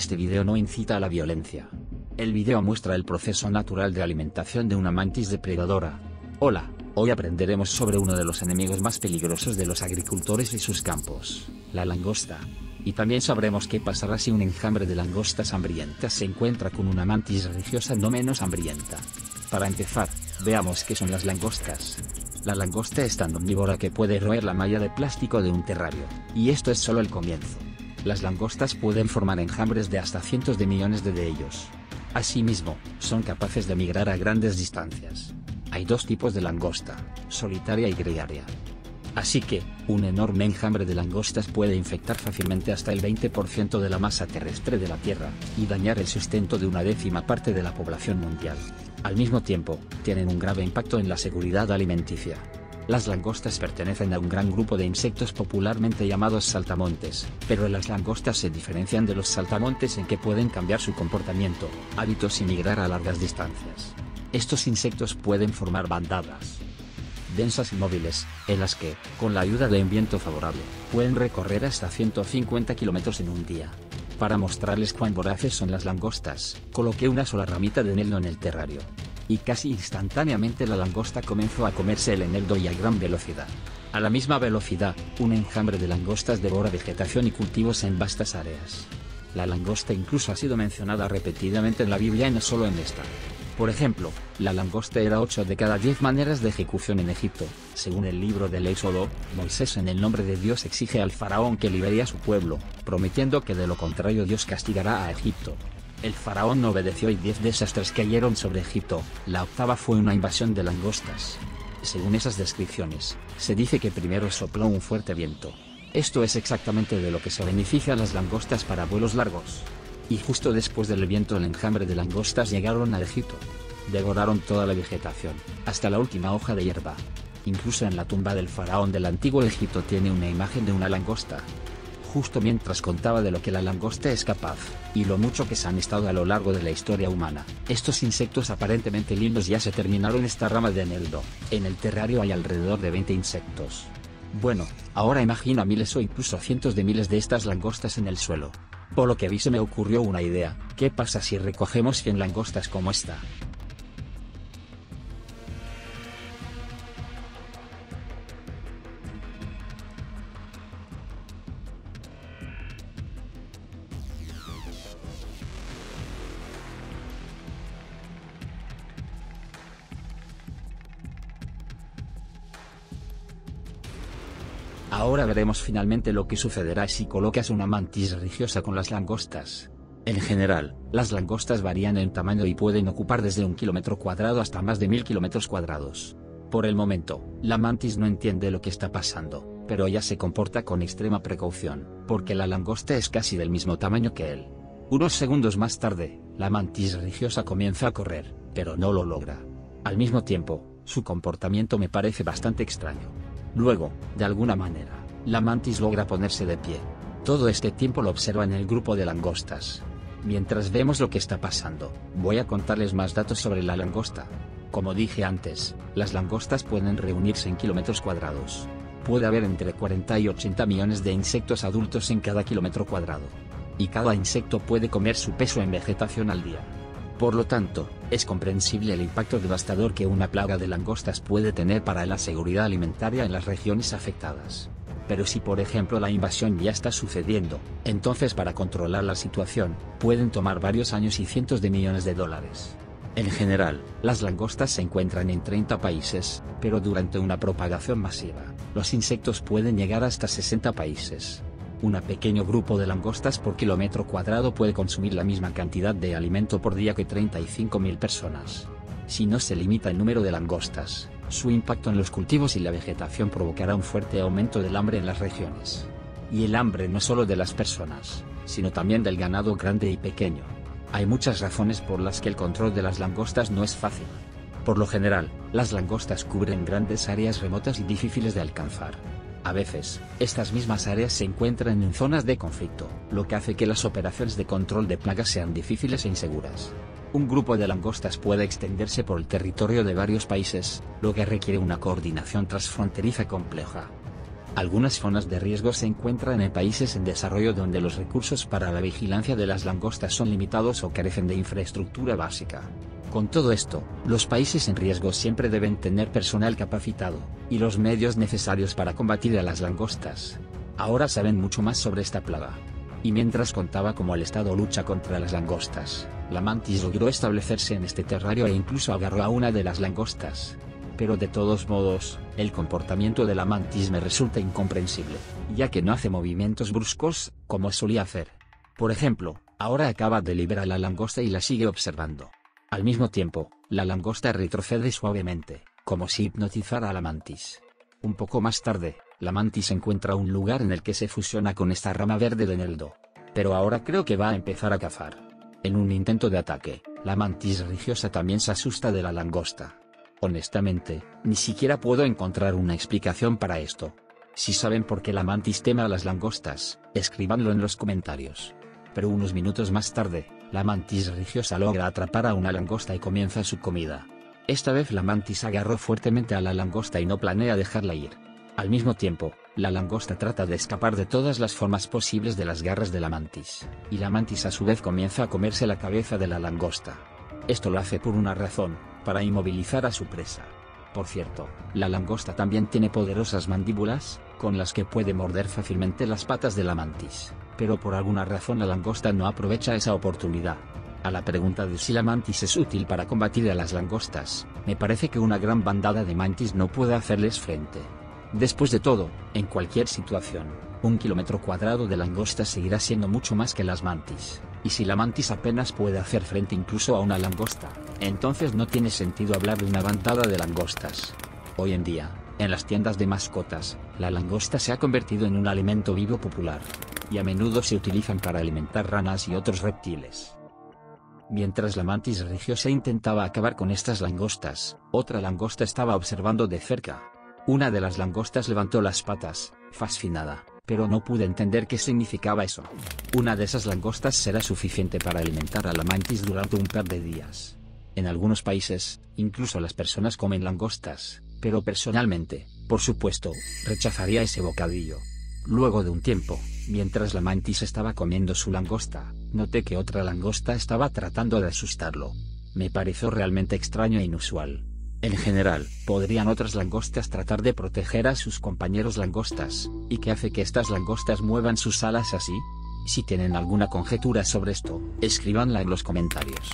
Este video no incita a la violencia. El video muestra el proceso natural de alimentación de una mantis depredadora. Hola, hoy aprenderemos sobre uno de los enemigos más peligrosos de los agricultores y sus campos, la langosta. Y también sabremos qué pasará si un enjambre de langostas hambrientas se encuentra con una mantis religiosa no menos hambrienta. Para empezar, veamos qué son las langostas. La langosta es tan omnívora que puede roer la malla de plástico de un terrario, y esto es solo el comienzo. Las langostas pueden formar enjambres de hasta cientos de millones de ellos. Asimismo, son capaces de migrar a grandes distancias. Hay dos tipos de langosta, solitaria y gregaria. Así que, un enorme enjambre de langostas puede infectar fácilmente hasta el 20% de la masa terrestre de la Tierra, y dañar el sustento de una 10ª parte de la población mundial. Al mismo tiempo, tienen un grave impacto en la seguridad alimenticia. Las langostas pertenecen a un gran grupo de insectos popularmente llamados saltamontes, pero las langostas se diferencian de los saltamontes en que pueden cambiar su comportamiento, hábitos y migrar a largas distancias. Estos insectos pueden formar bandadas densas y móviles, en las que, con la ayuda de un viento favorable, pueden recorrer hasta 150 kilómetros en un día. Para mostrarles cuán voraces son las langostas, coloqué una sola ramita de eneldo en el terrario. Y casi instantáneamente la langosta comenzó a comerse el eneldo y a gran velocidad. A la misma velocidad, un enjambre de langostas devora vegetación y cultivos en vastas áreas. La langosta incluso ha sido mencionada repetidamente en la Biblia y no solo en esta. Por ejemplo, la langosta era 8 de cada 10 maneras de ejecución en Egipto. Según el libro del Éxodo, Moisés en el nombre de Dios exige al faraón que libere a su pueblo, prometiendo que de lo contrario Dios castigará a Egipto. El faraón no obedeció y 10 desastres cayeron sobre Egipto, la 8ª fue una invasión de langostas. Según esas descripciones, se dice que primero sopló un fuerte viento. Esto es exactamente de lo que se benefician las langostas para vuelos largos. Y justo después del viento el enjambre de langostas llegaron a Egipto. Devoraron toda la vegetación, hasta la última hoja de hierba. Incluso en la tumba del faraón del antiguo Egipto tiene una imagen de una langosta. Justo mientras contaba de lo que la langosta es capaz, y lo mucho que se han estado a lo largo de la historia humana, estos insectos aparentemente lindos ya se terminaron esta rama de eneldo. En el terrario hay alrededor de 20 insectos. Bueno, ahora imagina miles o incluso cientos de miles de estas langostas en el suelo. Por lo que vi se me ocurrió una idea, ¿qué pasa si recogemos 100 langostas como esta? Ahora veremos finalmente lo que sucederá si colocas una mantis religiosa con las langostas. En general, las langostas varían en tamaño y pueden ocupar desde 1 km² hasta más de 1000 km². Por el momento, la mantis no entiende lo que está pasando, pero ella se comporta con extrema precaución, porque la langosta es casi del mismo tamaño que él. Unos segundos más tarde, la mantis religiosa comienza a correr, pero no lo logra. Al mismo tiempo, su comportamiento me parece bastante extraño. Luego, de alguna manera, la mantis logra ponerse de pie. Todo este tiempo lo observa en el grupo de langostas. Mientras vemos lo que está pasando, voy a contarles más datos sobre la langosta. Como dije antes, las langostas pueden reunirse en km². Puede haber entre 40 y 80 millones de insectos adultos en cada km². Y cada insecto puede comer su peso en vegetación al día. Por lo tanto, es comprensible el impacto devastador que una plaga de langostas puede tener para la seguridad alimentaria en las regiones afectadas. Pero si por ejemplo la invasión ya está sucediendo, entonces para controlar la situación, pueden tomar varios años y cientos de millones de dólares. En general, las langostas se encuentran en 30 países, pero durante una propagación masiva, los insectos pueden llegar hasta 60 países. Un pequeño grupo de langostas por km² puede consumir la misma cantidad de alimento por día que 35.000 personas. Si no se limita el número de langostas, su impacto en los cultivos y la vegetación provocará un fuerte aumento del hambre en las regiones. Y el hambre no solo de las personas, sino también del ganado grande y pequeño. Hay muchas razones por las que el control de las langostas no es fácil. Por lo general, las langostas cubren grandes áreas remotas y difíciles de alcanzar. A veces, estas mismas áreas se encuentran en zonas de conflicto, lo que hace que las operaciones de control de plagas sean difíciles e inseguras. Un grupo de langostas puede extenderse por el territorio de varios países, lo que requiere una coordinación transfronteriza compleja. Algunas zonas de riesgo se encuentran en países en desarrollo donde los recursos para la vigilancia de las langostas son limitados o carecen de infraestructura básica. Con todo esto, los países en riesgo siempre deben tener personal capacitado, y los medios necesarios para combatir a las langostas. Ahora saben mucho más sobre esta plaga. Y mientras contaba cómo el Estado lucha contra las langostas, la mantis logró establecerse en este terrario e incluso agarró a una de las langostas. Pero de todos modos, el comportamiento de la mantis me resulta incomprensible, ya que no hace movimientos bruscos, como solía hacer. Por ejemplo, ahora acaba de liberar a la langosta y la sigue observando. Al mismo tiempo, la langosta retrocede suavemente, como si hipnotizara a la mantis. Un poco más tarde, la mantis encuentra un lugar en el que se fusiona con esta rama verde de eneldo. Pero ahora creo que va a empezar a cazar. En un intento de ataque, la mantis religiosa también se asusta de la langosta. Honestamente, ni siquiera puedo encontrar una explicación para esto. Si saben por qué la mantis teme a las langostas, escríbanlo en los comentarios. Pero unos minutos más tarde, la mantis religiosa logra atrapar a una langosta y comienza su comida. Esta vez la mantis agarró fuertemente a la langosta y no planea dejarla ir. Al mismo tiempo, la langosta trata de escapar de todas las formas posibles de las garras de la mantis, y la mantis a su vez comienza a comerse la cabeza de la langosta. Esto lo hace por una razón, para inmovilizar a su presa. Por cierto, la langosta también tiene poderosas mandíbulas, con las que puede morder fácilmente las patas de la mantis, pero por alguna razón la langosta no aprovecha esa oportunidad. A la pregunta de si la mantis es útil para combatir a las langostas, me parece que una gran bandada de mantis no puede hacerles frente. Después de todo, en cualquier situación, un kilómetro cuadrado de langosta seguirá siendo mucho más que las mantis, y si la mantis apenas puede hacer frente incluso a una langosta, entonces no tiene sentido hablar de una bandada de langostas. Hoy en día, en las tiendas de mascotas, la langosta se ha convertido en un alimento vivo popular, y a menudo se utilizan para alimentar ranas y otros reptiles. Mientras la mantis religiosa intentaba acabar con estas langostas, otra langosta estaba observando de cerca. Una de las langostas levantó las patas, fascinada, pero no pude entender qué significaba eso. Una de esas langostas será suficiente para alimentar a la mantis durante un par de días. En algunos países, incluso las personas comen langostas, pero personalmente, por supuesto, rechazaría ese bocadillo. Luego de un tiempo, mientras la mantis estaba comiendo su langosta, noté que otra langosta estaba tratando de asustarlo. Me pareció realmente extraño e inusual. En general, podrían otras langostas tratar de proteger a sus compañeros langostas, ¿y qué hace que estas langostas muevan sus alas así? Si tienen alguna conjetura sobre esto, escríbanla en los comentarios.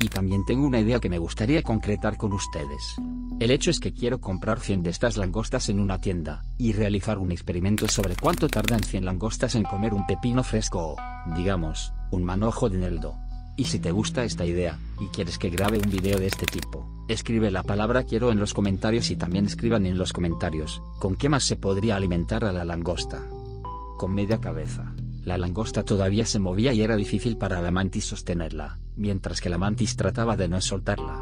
Y también tengo una idea que me gustaría concretar con ustedes. El hecho es que quiero comprar 100 de estas langostas en una tienda, y realizar un experimento sobre cuánto tardan 100 langostas en comer un pepino fresco o, digamos, un manojo de eneldo. Y si te gusta esta idea, y quieres que grabe un video de este tipo, escribe la palabra quiero en los comentarios y también escriban en los comentarios, ¿con qué más se podría alimentar a la langosta? Con media cabeza. La langosta todavía se movía y era difícil para la mantis sostenerla, mientras que la mantis trataba de no soltarla.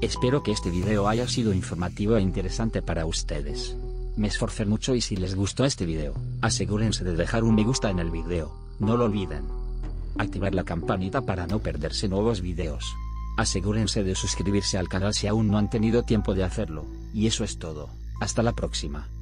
Espero que este video haya sido informativo e interesante para ustedes. Me esforcé mucho y si les gustó este video, asegúrense de dejar un me gusta en el video, no lo olviden. Activar la campanita para no perderse nuevos videos. Asegúrense de suscribirse al canal si aún no han tenido tiempo de hacerlo, y eso es todo, hasta la próxima.